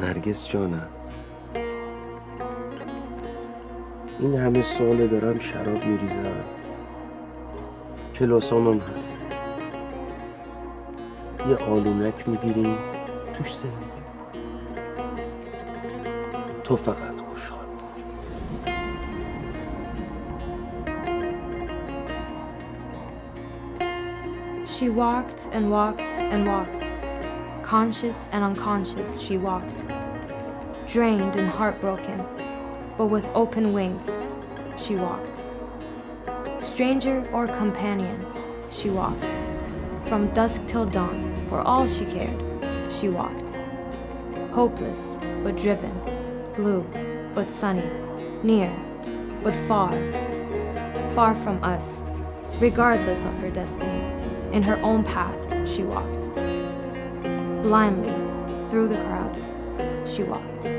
نرگس جانم، این همه ساله دارم شراب میریزم، کلاسامم هست، یه آلونک میگیریم توش زندگی تو فقط خوشحال باش. She walked and walked and walked. Conscious and unconscious, she walked, drained and heartbroken, but with open wings, she walked. Stranger or companion, she walked. From dusk till dawn, for all she cared, she walked. Hopeless, but driven, blue, but sunny, near, but far, far from us, regardless of her destiny. In her own path, she walked. Blindly, through the crowd, she walked.